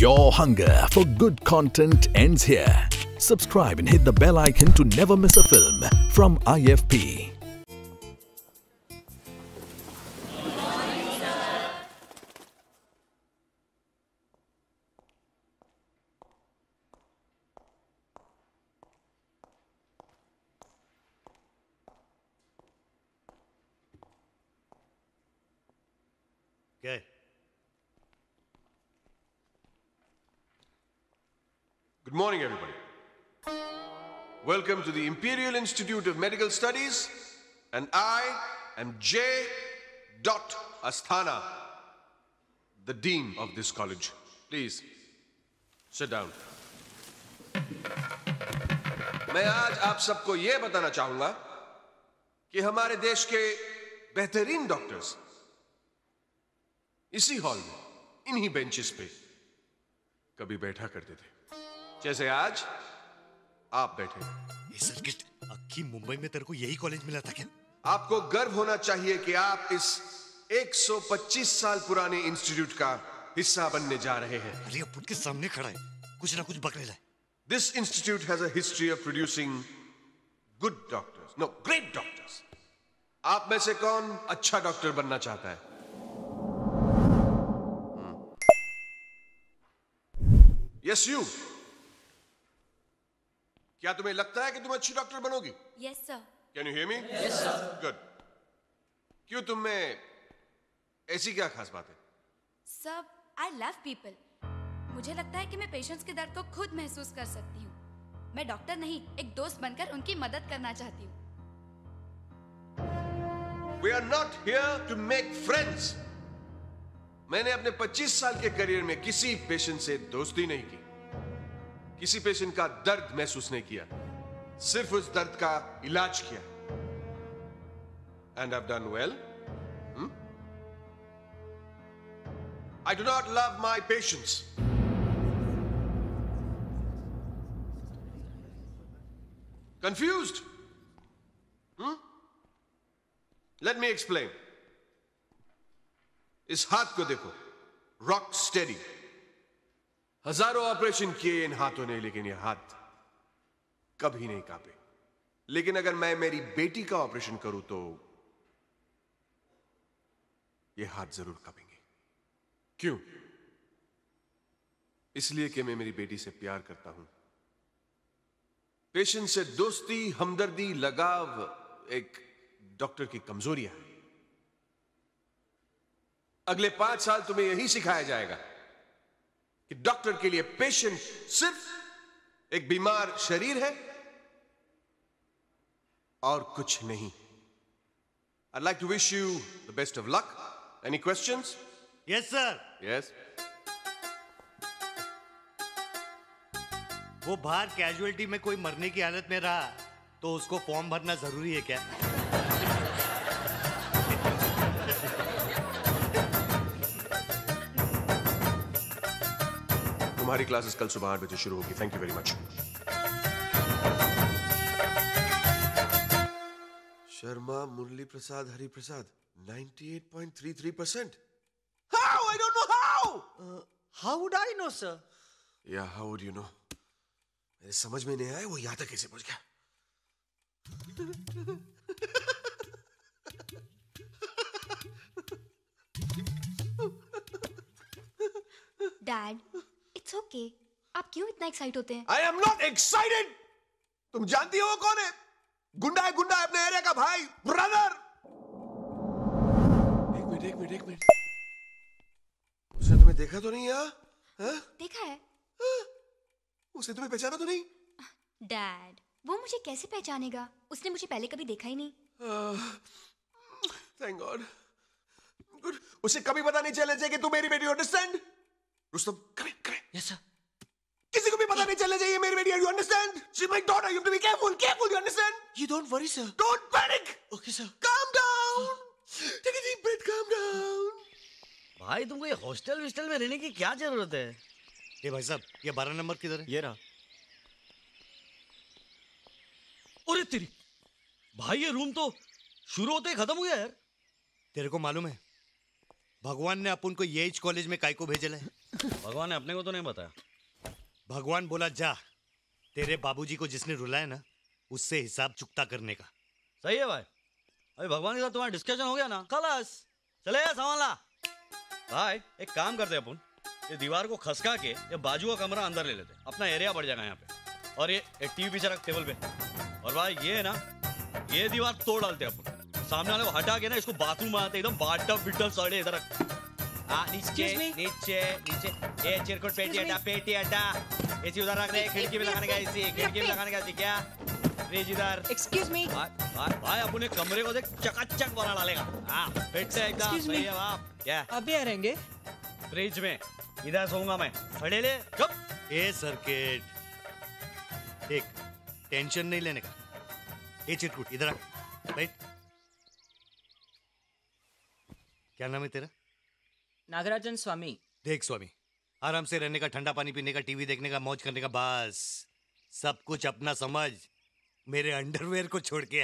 Your hunger for good content ends here. Subscribe and hit the bell icon to never miss a film from IFP. Okay. Good morning, everybody. Welcome to the Imperial Institute of Medical Studies, and I am J. Dot Asthana, the Dean of this college. Please, sit down. मैं आज आप सबको ये बताना चाहूँगा कि हमारे देश के बेहतरीन डॉक्टर्स इसी हॉल में इन्हीं बेंचेस पे कभी बैठा करते थे, जैसे आज आप बैठे। ये सर्किट अक्की मुंबई में तेरे को यही कॉलेज मिला था क्या? आपको गर्व होना चाहिए कि आप इस 125 साल पुराने इंस्टीट्यूट का हिस्सा बनने जा रहे हैं। अरे अपन के सामने खड़ा है, कुछ ना कुछ बकरे लाए। This institute has a history of producing good doctors, no, great doctors. आप में से कौन अच्छा डॉक्टर बनना चाहता है? Yes, you. क्या तुम्हें लगता है कि तुम अच्छी डॉक्टर बनोगी? Yes, sir. Can you hear me? Yes, sir. Good. क्यों तुम में ऐसी क्या खास बात है? Sir, I love people. मुझे लगता है कि मैं पेशेंट्स के दर्द को खुद महसूस कर सकती हूँ। मैं डॉक्टर नहीं, एक दोस्त बनकर उनकी मदद करना चाहती हूँ। We are not here to make friends. मैंने अपने 25 साल के करियर में किसी पेशेंट से दोस्ती नहीं की, किसी पेशेंट का दर्द महसूस नहीं किया, सिर्फ उस दर्द का इलाज किया। And I've done well. I do not love my patients. Confused? Let me explain. इस हाथ को देखो, रॉक स्टेडी। हजारों ऑपरेशन किए इन हाथों ने, लेकिन ये हाथ कभी नहीं कांपे। लेकिन अगर मैं मेरी बेटी का ऑपरेशन करूं तो ये हाथ जरूर कांपेंगे। क्यों? इसलिए कि मैं मेरी बेटी से प्यार करता हूं। पेशेंट से दोस्ती, हमदर्दी, लगाव एक डॉक्टर की कमजोरी है। अगले 5 साल तुम्हें यही सिखाया जाएगा कि डॉक्टर के लिए पेशेंट सिर्फ एक बीमार शरीर है और कुछ नहीं। I'd like to wish you the best of luck. Any questions? Yes, sir. Yes. वो बाहर कैजुअलिटी में कोई मरने की हालत में रहा, तो उसको फॉर्म भरना जरूरी है क्या? हमारी क्लासेस कल सुबह 8 बजे शुरू होगी। Thank you very much. Sharma Murali Prasad Hari Prasad 98.33%। How? I don't know how. How would I know, sir? Yeah, how would you know? मेरे समझ में नहीं आया वो यहाँ तक कैसे पहुँच गया। Dad. It's okay. आप क्यों इतना एक्साइट होते हैं? I am not excited. तुम जानती हो वो कौन है? गुंडा है अपने एरिया का भाई, ब्रदर। एक मिनट। उसने तुम्हें देखा तो नहीं यार? हाँ? देखा है? हाँ? उसने तुम्हें पहचाना तो नहीं? Dad, वो मुझे कैसे पहचानेगा? उसने मुझे पहले कभी देखा ही नहीं। Thank God. Good. उसे कभी पता नहीं चलेगा कि तुम मेरी बेटी हो, understand? Rustam, come in. Yes, sir. किसी को भी पता नहीं चलना चाहिए मेरी बेटी, you understand? She's my daughter. You have to be careful. You understand? You don't worry, sir. Don't panic. Okay, sir. Calm down. Take a deep breath. Calm down. भाई तुमको ये हॉस्टल में रहने की क्या जरूरत है? ये भाई साहब, ये 12 नंबर किधर है? ये रहा। अरे तेरी, भाई ये रूम तो शुरू होते ही खत्म हो गया यार। तेरे को मालूम है? भगवान ने अपन को ये कॉलेज में काय को भेजा है। بھگوان نے اپنے کو تو نہیں بتایا. بھگوان بولا جا تیرے بابو جی کو جس نے رلایا نا اس سے حساب چکتا کرنے کا. صحیح ہے بھائی. ابھی بھگوان کے ساتھ تمہارا ڈسکشن ہو گیا نا, خلاص چلے گا سامان لا. بھائی ایک کام کرتے ہیں اپن, یہ دیوار کو کھسکا کے یہ باجو کا کمرہ اندر لے لیتے, اپنا ایریا بڑھ جائے گا یہاں پہ. اور یہ ٹی وی پیچھے رکھ ٹیبل پہ. اور بھائی یہ ہے نا, یہ دیوار توڑ ڈالتے ہیں اپن, سامنے والے کو ہٹا کے نا اس کو باتھ روم آتے, ایک دم باٹا بٹا سڑے ادھر رکھ. ہاں نیچے نیچے نیچے, اے چرکٹ پیٹی ہٹا, پیٹی ہٹا, اے چی ادھر رکھ دے, کھڑکی بھی لگانے کا اسی, کھڑکی بھی لگانے کا اسی. کیا ریج ادھر. ایکسکیوز می بھائی, اپنے کمرے کو دیکھ چکا چک بنا ڈالے گا. ہاں فٹ سے ایک دم. صحیح ہے باپ. کیا ابھی آ رہیں گے ریج میں, ادھر سوؤں گا میں پھڑے لے کب. اے سرکٹ ایک ٹینشن نہیں لینے کا. اے چرکٹ ادھر رکھ, بیٹھ. کیا نام ہے تیرا؟ ناگراجن سوامی. دیکھ سوامی, آرام سے رہنے کا, ٹھنڈا پانی پینے کا, ٹی وی دیکھنے کا, موج کرنے کا, بس سب کچھ اپنا سمجھ, میرے انڈر ویئر کو چھوڑ کے.